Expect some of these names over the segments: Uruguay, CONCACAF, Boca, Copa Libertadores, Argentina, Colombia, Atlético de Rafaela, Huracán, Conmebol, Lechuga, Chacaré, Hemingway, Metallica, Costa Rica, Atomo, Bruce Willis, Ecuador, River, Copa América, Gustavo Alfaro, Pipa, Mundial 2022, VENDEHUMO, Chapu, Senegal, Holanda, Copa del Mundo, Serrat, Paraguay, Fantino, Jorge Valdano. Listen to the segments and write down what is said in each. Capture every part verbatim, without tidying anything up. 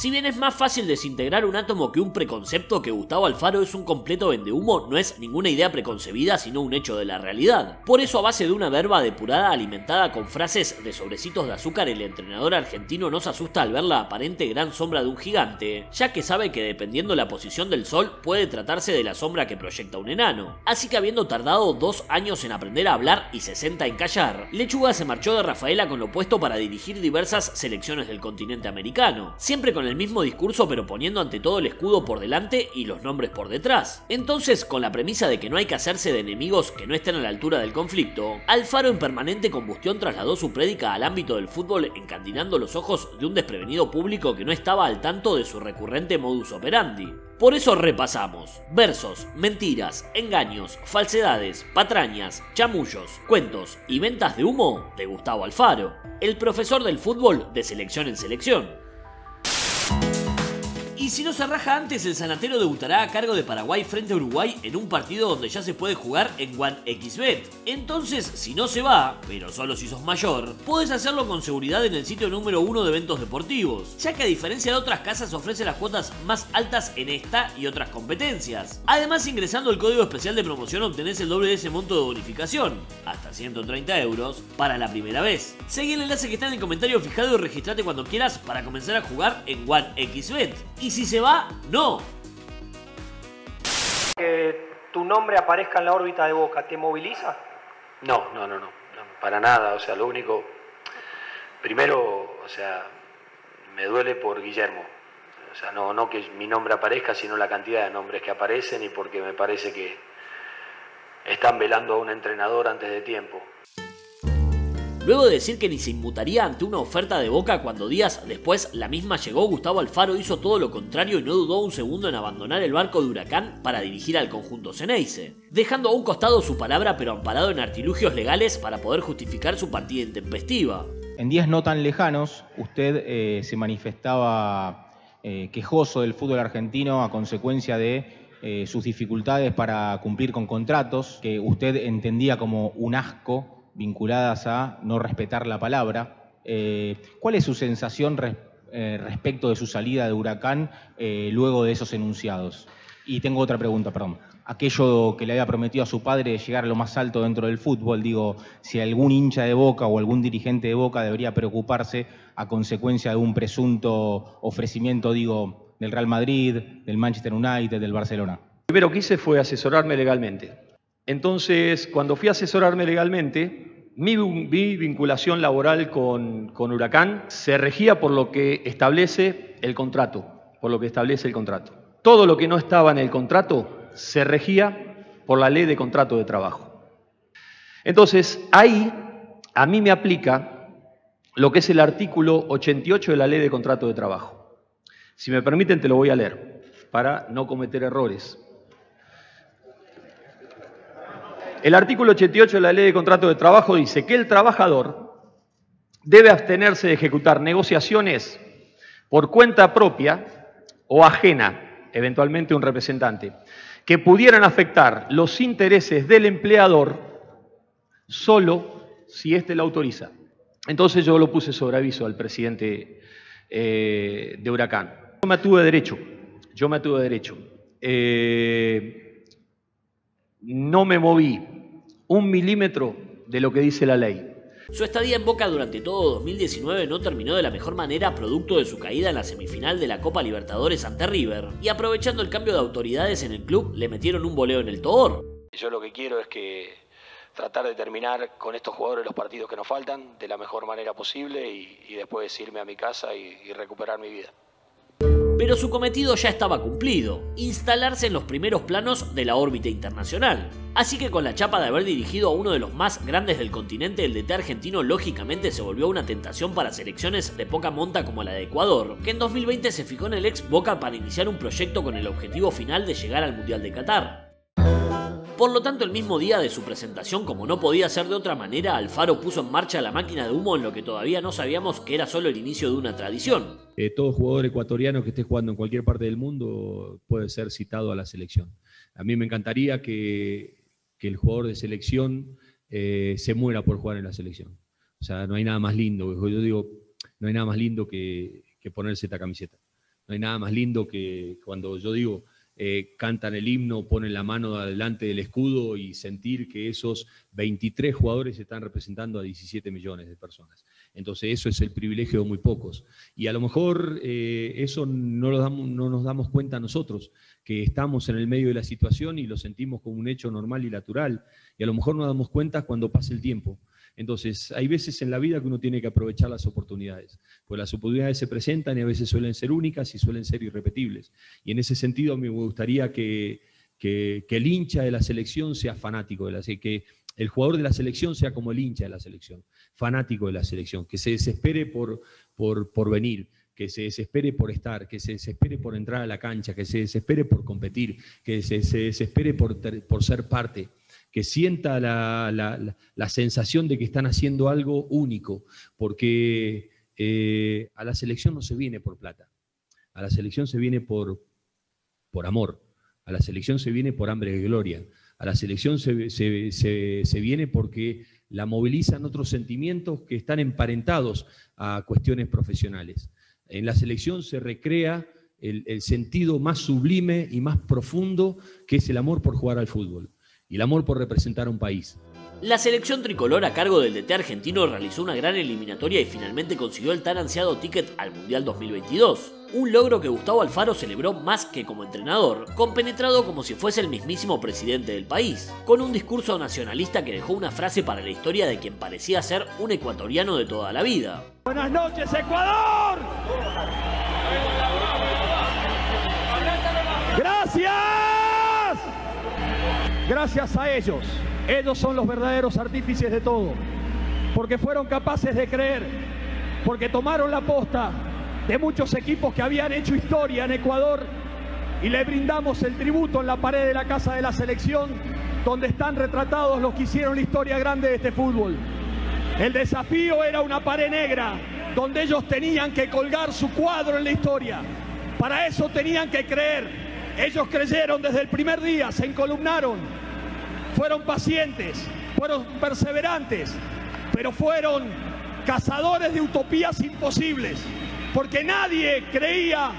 Si bien es más fácil desintegrar un átomo que un preconcepto que Gustavo Alfaro es un completo vendehumo, no es ninguna idea preconcebida sino un hecho de la realidad. Por eso, a base de una verba depurada alimentada con frases de sobrecitos de azúcar, el entrenador argentino no se asusta al ver la aparente gran sombra de un gigante, ya que sabe que dependiendo la posición del sol puede tratarse de la sombra que proyecta un enano. Así que, habiendo tardado dos años en aprender a hablar y sesenta en callar, Lechuga se marchó de Rafaela con lo puesto para dirigir diversas selecciones del continente americano, siempre con el mismo discurso pero poniendo ante todo el escudo por delante y los nombres por detrás. Entonces, con la premisa de que no hay que hacerse de enemigos que no estén a la altura del conflicto, Alfaro en permanente combustión trasladó su prédica al ámbito del fútbol, encandilando los ojos de un desprevenido público que no estaba al tanto de su recurrente modus operandi. Por eso repasamos: versos, mentiras, engaños, falsedades, patrañas, chamullos, cuentos y ventas de humo de Gustavo Alfaro, el profesor del fútbol de selección en selección. Y si no se raja antes, el sanatero debutará a cargo de Paraguay frente a Uruguay en un partido donde ya se puede jugar en OneXbet. Entonces, si no se va, pero solo si sos mayor, puedes hacerlo con seguridad en el sitio número uno de eventos deportivos, ya que a diferencia de otras casas ofrece las cuotas más altas en esta y otras competencias. Además, ingresando el código especial de promoción obtenés el doble de ese monto de bonificación, hasta ciento treinta euros, para la primera vez. Seguí el enlace que está en el comentario fijado y registrate cuando quieras para comenzar a jugar en OneXbet. Y Y si se va, no. Que tu nombre aparezca en la órbita de Boca, ¿te moviliza? No, no, no, no, no, para nada. O sea, lo único, primero, o sea, me duele por Guillermo. O sea, no, no que mi nombre aparezca, sino la cantidad de nombres que aparecen y porque me parece que están velando a un entrenador antes de tiempo. Luego de decir que ni se inmutaría ante una oferta de Boca cuando días después la misma llegó, Gustavo Alfaro hizo todo lo contrario y no dudó un segundo en abandonar el barco de Huracán para dirigir al conjunto ceneice, dejando a un costado su palabra pero amparado en artilugios legales para poder justificar su partida intempestiva. En días no tan lejanos, usted eh, se manifestaba eh, quejoso del fútbol argentino a consecuencia de eh, sus dificultades para cumplir con contratos que usted entendía como un asco, vinculadas a no respetar la palabra. Eh, ¿Cuál es su sensación res, eh, respecto de su salida de Huracán eh, luego de esos enunciados? Y tengo otra pregunta, perdón. Aquello que le había prometido a su padre de llegar a lo más alto dentro del fútbol, digo, si algún hincha de Boca o algún dirigente de Boca debería preocuparse a consecuencia de un presunto ofrecimiento, digo, del Real Madrid, del Manchester United, del Barcelona. Lo primero que hice fue asesorarme legalmente. Entonces, cuando fui a asesorarme legalmente, mi, mi vinculación laboral con, con Huracán se regía por lo que establece el contrato, por lo que establece el contrato. Todo lo que no estaba en el contrato se regía por la ley de contrato de trabajo. Entonces, ahí a mí me aplica lo que es el artículo ochenta y ocho de la ley de contrato de trabajo. Si me permiten, te lo voy a leer para no cometer errores. El artículo ochenta y ocho de la Ley de Contrato de Trabajo dice que el trabajador debe abstenerse de ejecutar negociaciones por cuenta propia o ajena, eventualmente un representante, que pudieran afectar los intereses del empleador solo si éste lo autoriza. Entonces yo lo puse sobre aviso al presidente eh, de Huracán. Yo me atuve a derecho, yo me atuve a derecho. Eh, No me moví un milímetro de lo que dice la ley. Su estadía en Boca durante todo dos mil diecinueve no terminó de la mejor manera, producto de su caída en la semifinal de la Copa Libertadores ante River. Y aprovechando el cambio de autoridades en el club, le metieron un boleo en el toor. Yo lo que quiero es que tratar de terminar con estos jugadores los partidos que nos faltan de la mejor manera posible y, y después irme a mi casa y, y recuperar mi vida. Pero su cometido ya estaba cumplido: instalarse en los primeros planos de la órbita internacional. Así que con la chapa de haber dirigido a uno de los más grandes del continente, el D T argentino lógicamente se volvió una tentación para selecciones de poca monta como la de Ecuador, que en dos mil veinte se fijó en el ex Boca para iniciar un proyecto con el objetivo final de llegar al Mundial de Qatar. Por lo tanto, el mismo día de su presentación, como no podía ser de otra manera, Alfaro puso en marcha la máquina de humo en lo que todavía no sabíamos que era solo el inicio de una tradición. Eh, todo jugador ecuatoriano que esté jugando en cualquier parte del mundo puede ser citado a la selección. A mí me encantaría que, que el jugador de selección eh, se muera por jugar en la selección. O sea, no hay nada más lindo, yo digo, no hay nada más lindo que, que ponerse esta camiseta. No hay nada más lindo que cuando yo digo, eh, cantan el himno, ponen la mano delante del escudo y sentir que esos veintitrés jugadores están representando a diecisiete millones de personas. Entonces eso es el privilegio de muy pocos. Y a lo mejor eh, eso no, lo damos, no nos damos cuenta nosotros, que estamos en el medio de la situación y lo sentimos como un hecho normal y natural. Y a lo mejor nos damos cuenta cuando pasa el tiempo. Entonces, hay veces en la vida que uno tiene que aprovechar las oportunidades, pues las oportunidades se presentan y a veces suelen ser únicas y suelen ser irrepetibles. Y en ese sentido me gustaría que, que, que el hincha de la selección sea fanático de la selección, que el jugador de la selección sea como el hincha de la selección, fanático de la selección, que se desespere por, por, por venir, que se desespere por estar, que se desespere por entrar a la cancha, que se desespere por competir, que se, se desespere por, ter, por ser parte, que sienta la, la, la, la sensación de que están haciendo algo único, porque eh, a la selección no se viene por plata, a la selección se viene por, por amor, a la selección se viene por hambre de gloria, a la selección se, se, se, se viene porque la movilizan otros sentimientos que están emparentados a cuestiones profesionales. En la selección se recrea el, el sentido más sublime y más profundo, que es el amor por jugar al fútbol y el amor por representar a un país. La selección tricolor a cargo del D T argentino realizó una gran eliminatoria y finalmente consiguió el tan ansiado ticket al Mundial dos mil veintidós. Un logro que Gustavo Alfaro celebró más que como entrenador, compenetrado como si fuese el mismísimo presidente del país, con un discurso nacionalista que dejó una frase para la historia de quien parecía ser un ecuatoriano de toda la vida. ¡Buenas noches, Ecuador! ¡Gracias! Gracias a ellos, ellos son los verdaderos artífices de todo, porque fueron capaces de creer, porque tomaron la posta de muchos equipos que habían hecho historia en Ecuador y le brindamos el tributo en la pared de la casa de la selección, donde están retratados los que hicieron la historia grande de este fútbol. El desafío era una pared negra, donde ellos tenían que colgar su cuadro en la historia. Para eso tenían que creer. Ellos creyeron desde el primer día, se encolumnaron, fueron pacientes, fueron perseverantes, pero fueron cazadores de utopías imposibles, porque nadie creía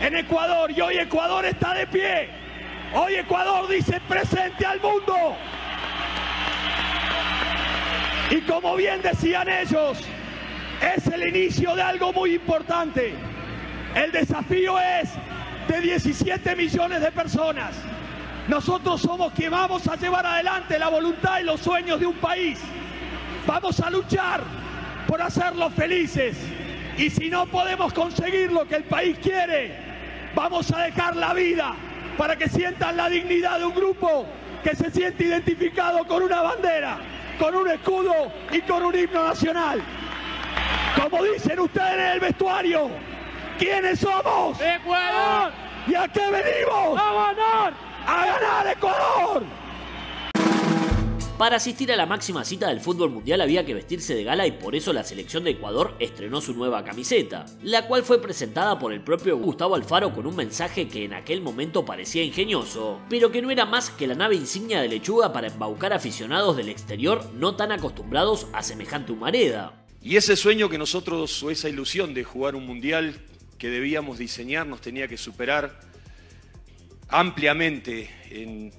en Ecuador y hoy Ecuador está de pie. Hoy Ecuador dice presente al mundo. Y como bien decían ellos, es el inicio de algo muy importante. El desafío es de diecisiete millones de personas. Nosotros somos quienes vamos a llevar adelante la voluntad y los sueños de un país. Vamos a luchar por hacerlos felices. Y si no podemos conseguir lo que el país quiere, vamos a dejar la vida para que sientan la dignidad de un grupo que se siente identificado con una bandera, con un escudo y con un himno nacional. Como dicen ustedes en el vestuario, ¿quiénes somos? ¡Ecuador! ¿Y a qué venimos? ¡A ganar! ¡A ganar, Ecuador! Para asistir a la máxima cita del fútbol mundial había que vestirse de gala y por eso la selección de Ecuador estrenó su nueva camiseta, la cual fue presentada por el propio Gustavo Alfaro con un mensaje que en aquel momento parecía ingenioso, pero que no era más que la nave insignia de Lechuga para embaucar aficionados del exterior no tan acostumbrados a semejante humareda. Y ese sueño que nosotros, o esa ilusión de jugar un mundial que debíamos diseñar, nos tenía que superar ampliamente en,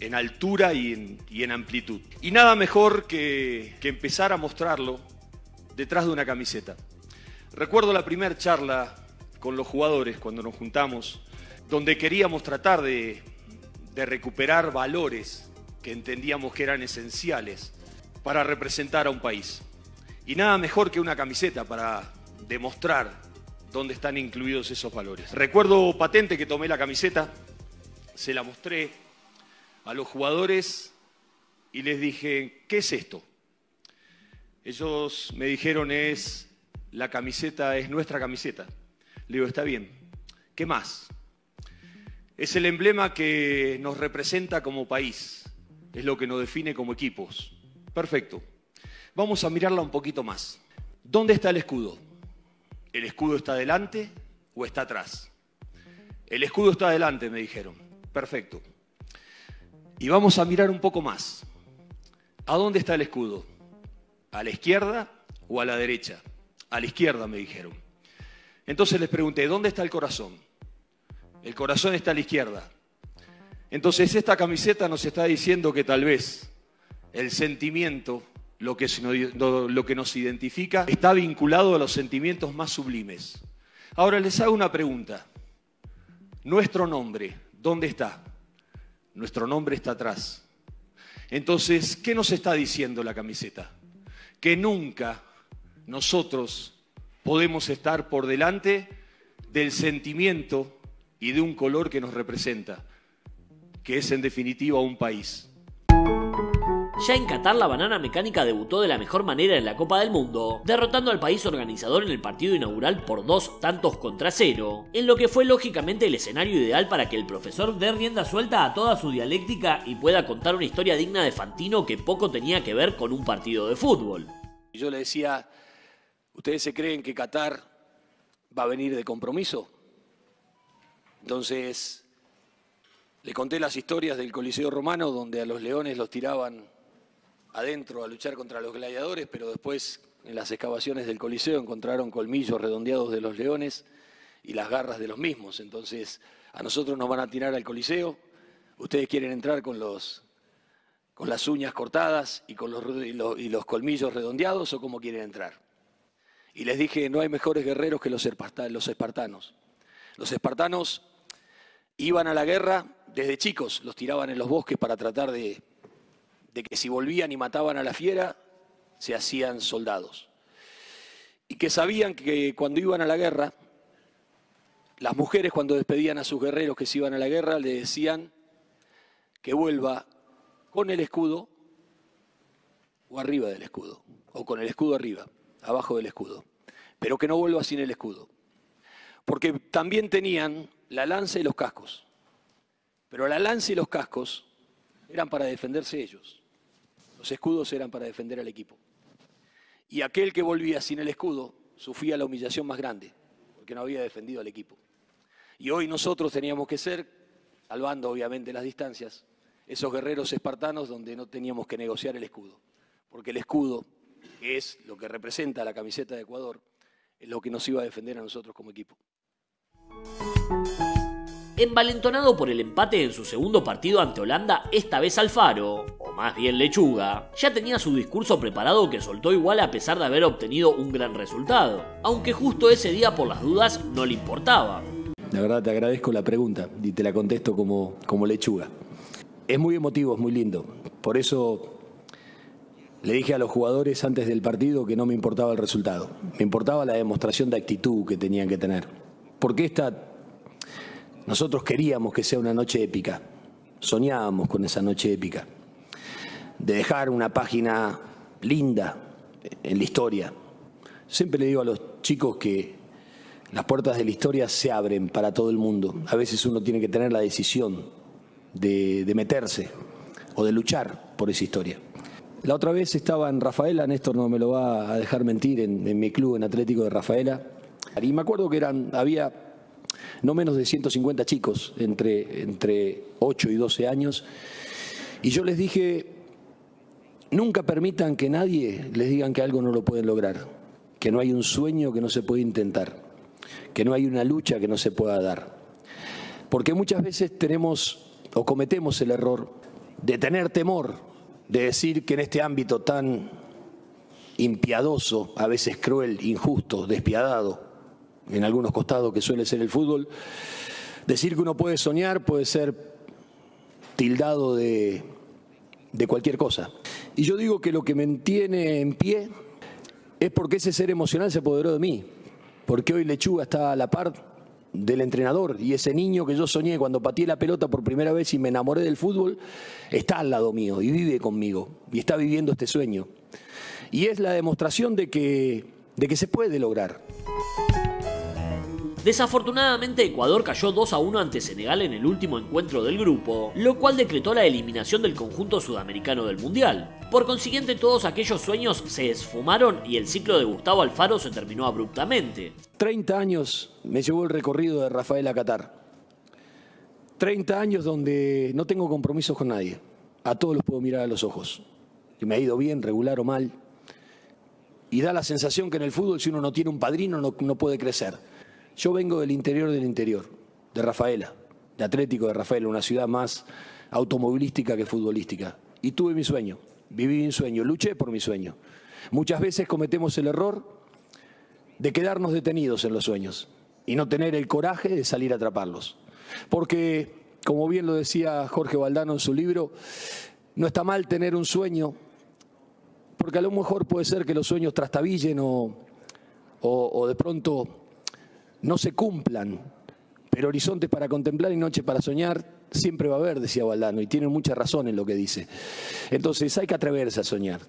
en altura y en, y en amplitud. Y nada mejor que, que empezar a mostrarlo detrás de una camiseta. Recuerdo la primera charla con los jugadores cuando nos juntamos, donde queríamos tratar de, de recuperar valores que entendíamos que eran esenciales para representar a un país. Y nada mejor que una camiseta para demostrar dónde están incluidos esos valores. Recuerdo patente que tomé la camiseta, se la mostré a los jugadores y les dije, ¿qué es esto? Ellos me dijeron, es la camiseta, es nuestra camiseta. Le digo, está bien, ¿qué más? Es el emblema que nos representa como país, es lo que nos define como equipos. Perfecto, vamos a mirarla un poquito más. ¿Dónde está el escudo? ¿El escudo está adelante o está atrás? El escudo está adelante, me dijeron. Perfecto. Y vamos a mirar un poco más. ¿A dónde está el escudo? ¿A la izquierda o a la derecha? A la izquierda, me dijeron. Entonces les pregunté, ¿dónde está el corazón? el corazón está a la izquierda. Entonces esta camiseta nos está diciendo que tal vez el sentimiento, lo que, lo que nos identifica, está vinculado a los sentimientos más sublimes. Ahora les hago una pregunta. Nuestro nombre, ¿dónde está? Nuestro nombre está atrás. Entonces, ¿qué nos está diciendo la camiseta? Que nunca nosotros podemos estar por delante del sentimiento y de un color que nos representa, que es en definitiva un país. Ya en Qatar, la banana mecánica debutó de la mejor manera en la Copa del Mundo, derrotando al país organizador en el partido inaugural por dos tantos contra cero, en lo que fue lógicamente el escenario ideal para que el profesor dé rienda suelta a toda su dialéctica y pueda contar una historia digna de Fantino que poco tenía que ver con un partido de fútbol. Yo le decía, ¿ustedes se creen que Qatar va a venir de compromiso? Entonces, le conté las historias del Coliseo Romano donde a los leones los tiraban adentro a luchar contra los gladiadores, pero después en las excavaciones del Coliseo encontraron colmillos redondeados de los leones y las garras de los mismos. Entonces, a nosotros nos van a tirar al Coliseo, ustedes quieren entrar con, los, con las uñas cortadas y con los, y los, y los colmillos redondeados, ¿o cómo quieren entrar? Y les dije, no hay mejores guerreros que los espartanos. Los espartanos iban a la guerra desde chicos, los tiraban en los bosques para tratar de... de que si volvían y mataban a la fiera, se hacían soldados. Y que sabían que cuando iban a la guerra, las mujeres cuando despedían a sus guerreros que se iban a la guerra, le decían que vuelva con el escudo o arriba del escudo, o con el escudo arriba, abajo del escudo, pero que no vuelva sin el escudo. Porque también tenían la lanza y los cascos, pero la lanza y los cascos eran para defenderse ellos. Los escudos eran para defender al equipo. Y aquel que volvía sin el escudo sufría la humillación más grande, porque no había defendido al equipo. Y hoy nosotros teníamos que ser, salvando obviamente las distancias, esos guerreros espartanos donde no teníamos que negociar el escudo. Porque el escudo, que es lo que representa la camiseta de Ecuador, es lo que nos iba a defender a nosotros como equipo. Envalentonado por el empate en su segundo partido ante Holanda, esta vez Alfaro, o más bien Lechuga, ya tenía su discurso preparado que soltó igual a pesar de haber obtenido un gran resultado, aunque justo ese día por las dudas no le importaba. La verdad te agradezco la pregunta y te la contesto como, como Lechuga. Es muy emotivo, es muy lindo, por eso le dije a los jugadores antes del partido que no me importaba el resultado, me importaba la demostración de actitud que tenían que tener, porque esta... Nosotros queríamos que sea una noche épica, soñábamos con esa noche épica, de dejar una página linda en la historia. Siempre le digo a los chicos que las puertas de la historia se abren para todo el mundo. A veces uno tiene que tener la decisión de, de meterse o de luchar por esa historia. La otra vez estaba en Rafaela, Néstor no me lo va a dejar mentir, en, en mi club, en Atlético de Rafaela, y me acuerdo que eran, había... no menos de ciento cincuenta chicos entre, entre ocho y doce años. Y yo les dije, nunca permitan que nadie les digan que algo no lo pueden lograr, que no hay un sueño que no se puede intentar, que no hay una lucha que no se pueda dar. Porque muchas veces tenemos o cometemos el error de tener temor, de decir que en este ámbito tan impiadoso, a veces cruel, injusto, despiadado, en algunos costados que suele ser el fútbol, decir que uno puede soñar puede ser tildado de, de cualquier cosa. Y yo digo que lo que me mantiene en pie es porque ese ser emocional se apoderó de mí, porque hoy Lechuga está a la par del entrenador y ese niño que yo soñé cuando pateé la pelota por primera vez y me enamoré del fútbol, está al lado mío y vive conmigo y está viviendo este sueño. Y es la demostración de que, de que se puede lograr. Desafortunadamente, Ecuador cayó dos a uno ante Senegal en el último encuentro del grupo, lo cual decretó la eliminación del conjunto sudamericano del Mundial. Por consiguiente, todos aquellos sueños se esfumaron y el ciclo de Gustavo Alfaro se terminó abruptamente. treinta años me llevó el recorrido de Rafaela a Qatar. treinta años donde no tengo compromisos con nadie. A todos los puedo mirar a los ojos. Que me ha ido bien, regular o mal. Y da la sensación que en el fútbol, si uno no tiene un padrino, no, no puede crecer. Yo vengo del interior del interior. de Rafaela, de Atlético de Rafaela, una ciudad más automovilística que futbolística. Y tuve mi sueño, viví mi sueño, luché por mi sueño. Muchas veces cometemos el error de quedarnos detenidos en los sueños y no tener el coraje de salir a atraparlos. Porque, como bien lo decía Jorge Valdano en su libro, no está mal tener un sueño, porque a lo mejor puede ser que los sueños trastabillen o, o, o de pronto no se cumplan, pero horizontes para contemplar y noche para soñar siempre va a haber, decía Valdano, y tiene mucha razón en lo que dice. Entonces hay que atreverse a soñar.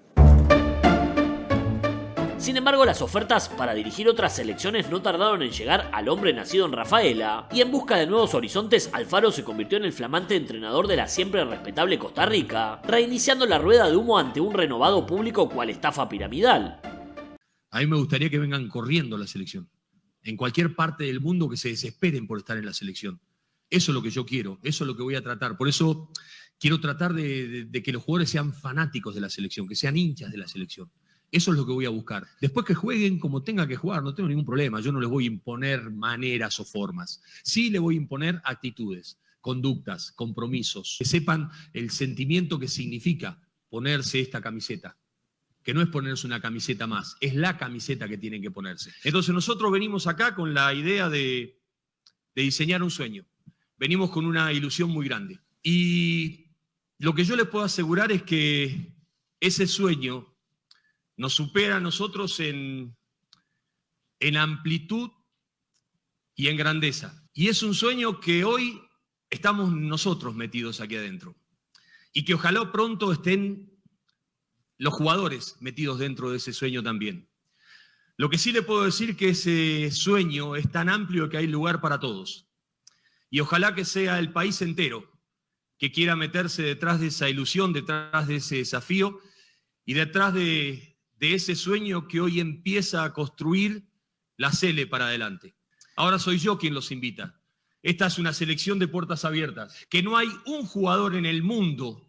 Sin embargo, las ofertas para dirigir otras selecciones no tardaron en llegar al hombre nacido en Rafaela, y en busca de nuevos horizontes, Alfaro se convirtió en el flamante entrenador de la siempre respetable Costa Rica, reiniciando la rueda de humo ante un renovado público cual estafa piramidal. A mí me gustaría que vengan corriendo a la selección, en cualquier parte del mundo, que se desesperen por estar en la selección. Eso es lo que yo quiero, eso es lo que voy a tratar. Por eso quiero tratar de, de, de que los jugadores sean fanáticos de la selección, que sean hinchas de la selección. Eso es lo que voy a buscar. Después que jueguen como tenga que jugar, no tengo ningún problema. Yo no les voy a imponer maneras o formas. Sí les voy a imponer actitudes, conductas, compromisos. Que sepan el sentimiento que significa ponerse esta camiseta. Que no es ponerse una camiseta más, es la camiseta que tienen que ponerse. Entonces nosotros venimos acá con la idea de, de diseñar un sueño. Venimos con una ilusión muy grande. Y lo que yo les puedo asegurar es que ese sueño nos supera a nosotros en, en amplitud y en grandeza. Y es un sueño que hoy estamos nosotros metidos aquí adentro. Y que ojalá pronto estén los jugadores metidos dentro de ese sueño también. Lo que sí le puedo decir que ese sueño es tan amplio que hay lugar para todos. Y ojalá que sea el país entero que quiera meterse detrás de esa ilusión, detrás de ese desafío y detrás de... de ese sueño que hoy empieza a construir la Sele para adelante. Ahora soy yo quien los invita. Esta es una selección de puertas abiertas, que no hay un jugador en el mundo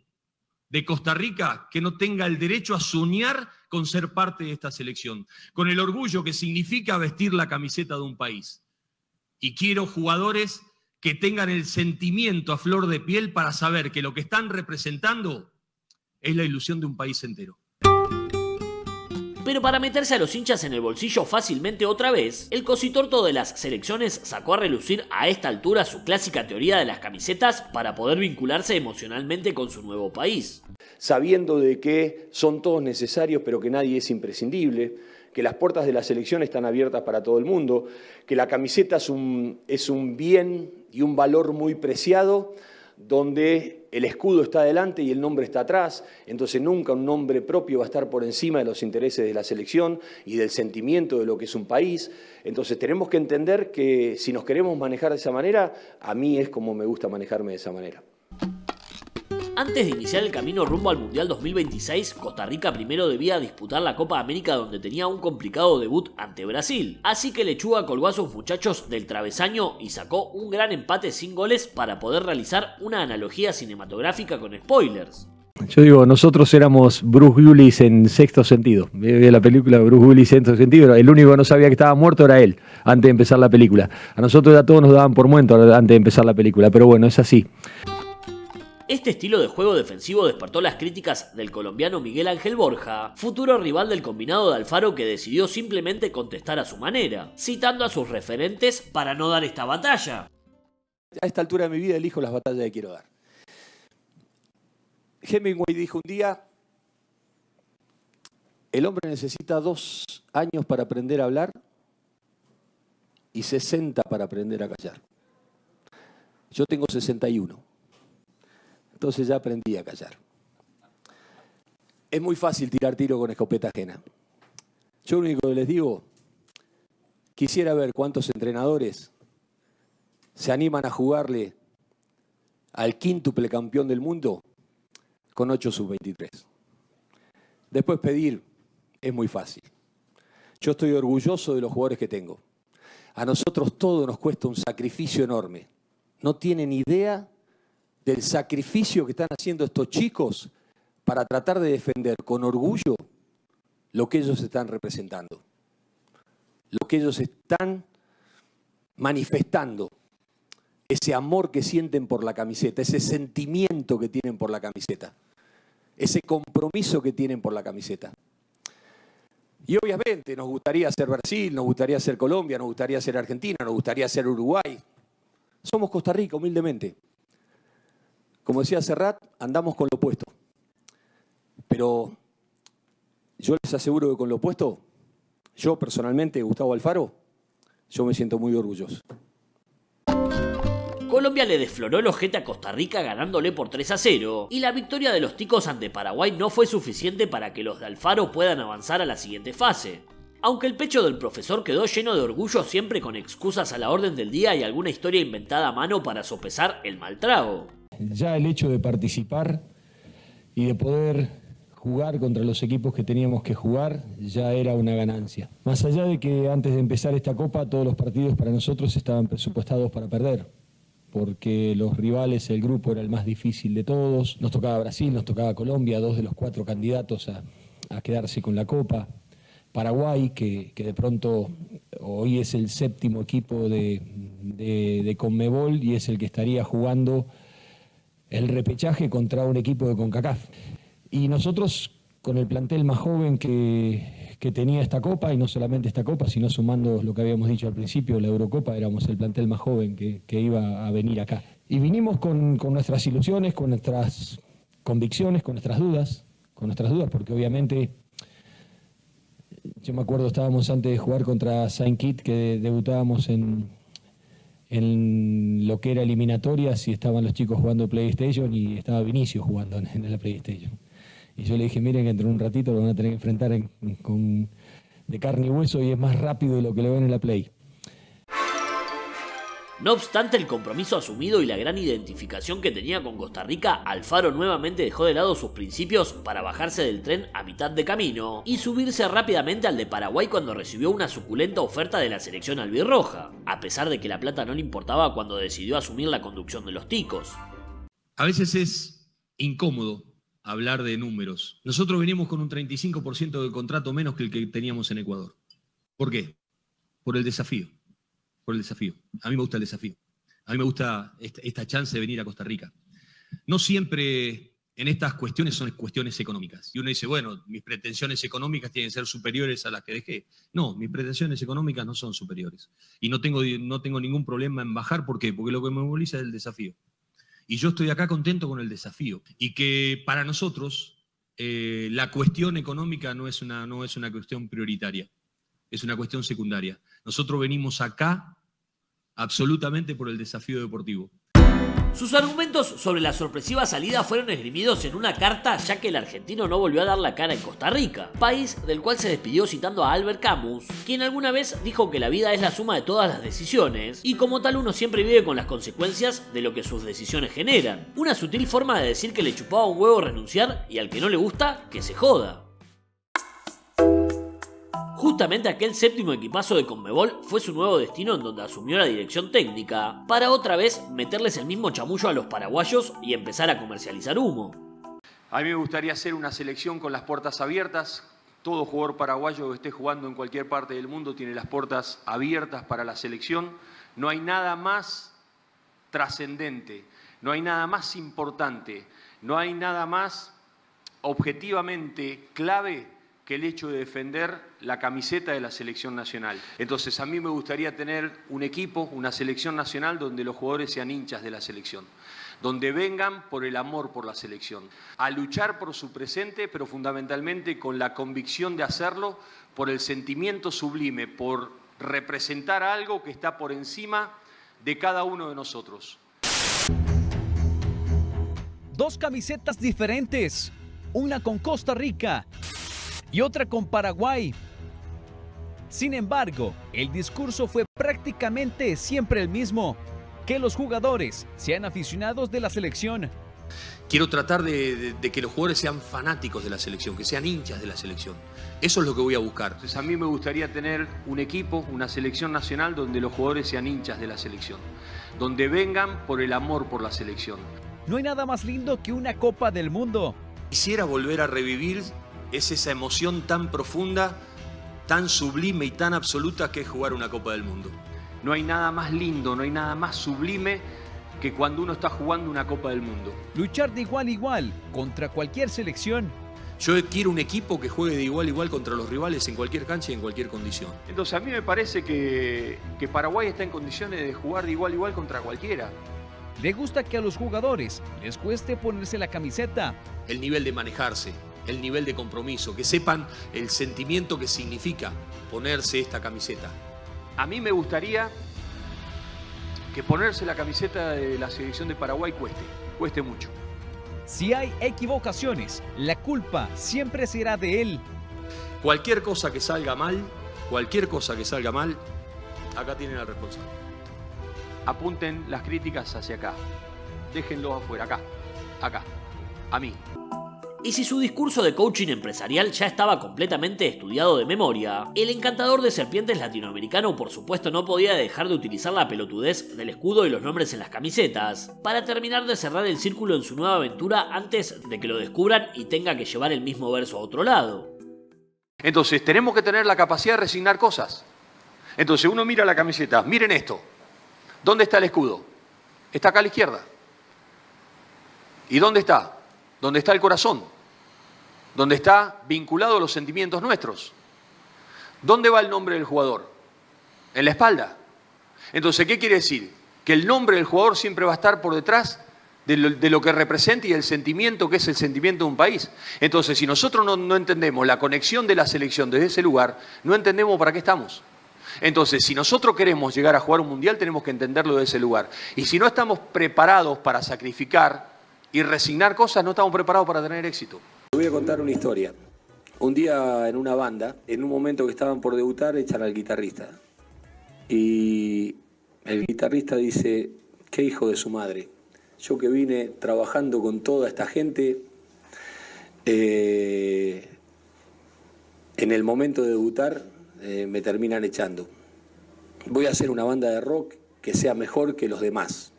de Costa Rica que no tenga el derecho a soñar con ser parte de esta selección, con el orgullo que significa vestir la camiseta de un país. Y quiero jugadores que tengan el sentimiento a flor de piel para saber que lo que están representando es la ilusión de un país entero. Pero para meterse a los hinchas en el bolsillo fácilmente otra vez, el cositorto de las selecciones sacó a relucir a esta altura su clásica teoría de las camisetas para poder vincularse emocionalmente con su nuevo país. Sabiendo de que son todos necesarios pero que nadie es imprescindible, que las puertas de la selección están abiertas para todo el mundo, que la camiseta es un, es un bien y un valor muy preciado, donde el escudo está adelante y el nombre está atrás, entonces nunca un nombre propio va a estar por encima de los intereses de la selección y del sentimiento de lo que es un país. Entonces tenemos que entender que si nos queremos manejar de esa manera, a mí es como me gusta manejarme de esa manera. Antes de iniciar el camino rumbo al Mundial dos mil veintiséis, Costa Rica primero debía disputar la Copa América, donde tenía un complicado debut ante Brasil. Así que Lechuga colgó a sus muchachos del travesaño y sacó un gran empate sin goles para poder realizar una analogía cinematográfica con spoilers. Yo digo, nosotros éramos Bruce Willis en Sexto Sentido. Vi la película de Bruce Willis en Sexto Sentido, el único que no sabía que estaba muerto era él, antes de empezar la película. A nosotros ya todos nos daban por muertos antes de empezar la película, pero bueno, es así. Este estilo de juego defensivo despertó las críticas del colombiano Miguel Ángel Borja, futuro rival del combinado de Alfaro, que decidió simplemente contestar a su manera, citando a sus referentes para no dar esta batalla. A esta altura de mi vida elijo las batallas que quiero dar. Hemingway dijo un día: el hombre necesita dos años para aprender a hablar y sesenta para aprender a callar. Yo tengo sesenta y uno. Entonces ya aprendí a callar. Es muy fácil tirar tiro con escopeta ajena. Yo lo único que les digo, quisiera ver cuántos entrenadores se animan a jugarle al quíntuple campeón del mundo con ocho sub veintitrés. Después pedir es muy fácil. Yo estoy orgulloso de los jugadores que tengo. A nosotros todo nos cuesta un sacrificio enorme. No tienen idea del sacrificio que están haciendo estos chicos para tratar de defender con orgullo lo que ellos están representando, lo que ellos están manifestando ese amor que sienten por la camiseta, ese sentimiento que tienen por la camiseta, ese compromiso que tienen por la camiseta. Y obviamente nos gustaría ser Brasil, nos gustaría ser Colombia, nos gustaría ser Argentina, nos gustaría ser Uruguay. Somos Costa Rica, humildemente. Como decía Serrat, andamos con lo opuesto. Pero yo les aseguro que con lo opuesto, yo personalmente, Gustavo Alfaro, yo me siento muy orgulloso. Colombia le desfloró el ojete a Costa Rica ganándole por tres a cero, y la victoria de los ticos ante Paraguay no fue suficiente para que los de Alfaro puedan avanzar a la siguiente fase. Aunque el pecho del profesor quedó lleno de orgullo, siempre con excusas a la orden del día y alguna historia inventada a mano para sopesar el mal trago. Ya el hecho de participar y de poder jugar contra los equipos que teníamos que jugar ya era una ganancia. Más allá de que antes de empezar esta Copa todos los partidos para nosotros estaban presupuestados para perder, porque los rivales, el grupo era el más difícil de todos. Nos tocaba Brasil, nos tocaba Colombia, dos de los cuatro candidatos a, a quedarse con la Copa. Paraguay, que, que de pronto hoy es el séptimo equipo de, de, de Conmebol y es el que estaría jugando el repechaje contra un equipo de CONCACAF. Y nosotros, con el plantel más joven que, que tenía esta Copa, y no solamente esta Copa, sino sumando lo que habíamos dicho al principio, la Eurocopa, éramos el plantel más joven que, que iba a venir acá. Y vinimos con, con nuestras ilusiones, con nuestras convicciones, con nuestras dudas, con nuestras dudas, porque obviamente, yo me acuerdo, estábamos antes de jugar contra Saint Kitts, que debutábamos en, en lo que era eliminatorias, y estaban los chicos jugando PlayStation, y estaba Vinicius jugando en, en la PlayStation. Y yo le dije, miren que entre un ratito lo van a tener que enfrentar en, con, de carne y hueso y es más rápido de lo que le ven en la Play. No obstante el compromiso asumido y la gran identificación que tenía con Costa Rica, Alfaro nuevamente dejó de lado sus principios para bajarse del tren a mitad de camino y subirse rápidamente al de Paraguay cuando recibió una suculenta oferta de la selección albirroja, a pesar de que la plata no le importaba cuando decidió asumir la conducción de los ticos. A veces es incómodo hablar de números. Nosotros venimos con un treinta y cinco por ciento de contrato menos que el que teníamos en Ecuador. ¿Por qué? Por el desafío. Por el desafío. A mí me gusta el desafío. A mí me gusta esta, esta chance de venir a Costa Rica. No siempre en estas cuestiones son cuestiones económicas. Y uno dice, bueno, mis pretensiones económicas tienen que ser superiores a las que dejé. No, mis pretensiones económicas no son superiores. Y no tengo, no tengo ningún problema en bajar. ¿Por qué? Porque lo que me moviliza es el desafío. Y yo estoy acá contento con el desafío. Y que para nosotros eh, la cuestión económica no es, una, no es una cuestión prioritaria, es una cuestión secundaria. Nosotros venimos acá absolutamente por el desafío deportivo. Sus argumentos sobre la sorpresiva salida fueron esgrimidos en una carta, ya que el argentino no volvió a dar la cara en Costa Rica, país del cual se despidió citando a Albert Camus, quien alguna vez dijo que la vida es la suma de todas las decisiones, y como tal uno siempre vive con las consecuencias de lo que sus decisiones generan. Una sutil forma de decir que le chupaba un huevo renunciar y al que no le gusta, que se joda. Justamente aquel séptimo equipazo de Conmebol fue su nuevo destino, en donde asumió la dirección técnica, para otra vez meterles el mismo chamullo a los paraguayos y empezar a comercializar humo. A mí me gustaría hacer una selección con las puertas abiertas. Todo jugador paraguayo que esté jugando en cualquier parte del mundo tiene las puertas abiertas para la selección. No hay nada más trascendente, no hay nada más importante, no hay nada más objetivamente clave que el hecho de defender la camiseta de la selección nacional. Entonces, a mí me gustaría tener un equipo, una selección nacional, donde los jugadores sean hinchas de la selección, donde vengan por el amor por la selección, a luchar por su presente, pero fundamentalmente con la convicción de hacerlo, por el sentimiento sublime, por representar algo que está por encima de cada uno de nosotros. Dos camisetas diferentes, una con Costa Rica y otra con Paraguay. Sin embargo, el discurso fue prácticamente siempre el mismo, que los jugadores sean aficionados de la selección. Quiero tratar de, de, de que los jugadores sean fanáticos de la selección, que sean hinchas de la selección. Eso es lo que voy a buscar. Entonces, a mí me gustaría tener un equipo, una selección nacional, donde los jugadores sean hinchas de la selección, donde vengan por el amor por la selección. No hay nada más lindo que una Copa del Mundo. Quisiera volver a revivir. Es esa emoción tan profunda, tan sublime y tan absoluta que es jugar una Copa del Mundo. No hay nada más lindo, no hay nada más sublime que cuando uno está jugando una Copa del Mundo. Luchar de igual a igual contra cualquier selección. Yo quiero un equipo que juegue de igual a igual contra los rivales en cualquier cancha y en cualquier condición. Entonces a mí me parece que, que Paraguay está en condiciones de jugar de igual a igual contra cualquiera. Le gusta que a los jugadores les cueste ponerse la camiseta. El nivel de manejarse, el nivel de compromiso, que sepan el sentimiento que significa ponerse esta camiseta. A mí me gustaría que ponerse la camiseta de la selección de Paraguay cueste, cueste mucho. Si hay equivocaciones, la culpa siempre será de él. Cualquier cosa que salga mal, cualquier cosa que salga mal, acá tienen la responsabilidad. Apunten las críticas hacia acá. Déjenlos afuera, acá, acá, a mí. Y si su discurso de coaching empresarial ya estaba completamente estudiado de memoria, el encantador de serpientes latinoamericano por supuesto no podía dejar de utilizar la pelotudez del escudo y los nombres en las camisetas para terminar de cerrar el círculo en su nueva aventura antes de que lo descubran y tenga que llevar el mismo verso a otro lado. Entonces tenemos que tener la capacidad de resignar cosas. Entonces uno mira la camiseta, miren esto, ¿dónde está el escudo? Está acá a la izquierda. ¿Y dónde está? ¿Dónde está el corazón? Donde está vinculado a los sentimientos nuestros. ¿Dónde va el nombre del jugador? En la espalda. Entonces, ¿qué quiere decir? Que el nombre del jugador siempre va a estar por detrás de lo, de lo que representa y el sentimiento que es el sentimiento de un país. Entonces, si nosotros no, no entendemos la conexión de la selección desde ese lugar, no entendemos para qué estamos. Entonces, si nosotros queremos llegar a jugar un mundial, tenemos que entenderlo desde ese lugar. Y si no estamos preparados para sacrificar y resignar cosas, no estamos preparados para tener éxito. Te voy a contar una historia. Un día en una banda, en un momento que estaban por debutar, echan al guitarrista. Y el guitarrista dice, qué hijo de su madre. Yo que vine trabajando con toda esta gente, eh, en el momento de debutar eh, me terminan echando. Voy a hacer una banda de rock que sea mejor que los demás.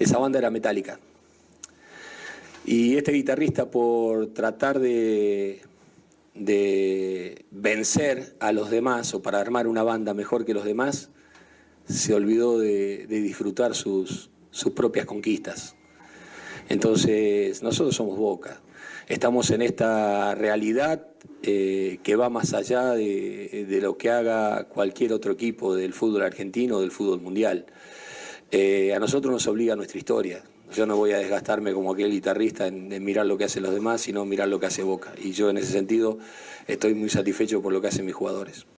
Esa banda era Metallica. Y este guitarrista, por tratar de, de vencer a los demás o para armar una banda mejor que los demás, se olvidó de, de disfrutar sus, sus propias conquistas. Entonces, nosotros somos Boca. Estamos en esta realidad eh, que va más allá de, de lo que haga cualquier otro equipo del fútbol argentino o del fútbol mundial. Eh, a nosotros nos obliga nuestra historia. Yo no voy a desgastarme como aquel guitarrista en, en mirar lo que hacen los demás, sino mirar lo que hace Boca. Y yo en ese sentido estoy muy satisfecho por lo que hacen mis jugadores.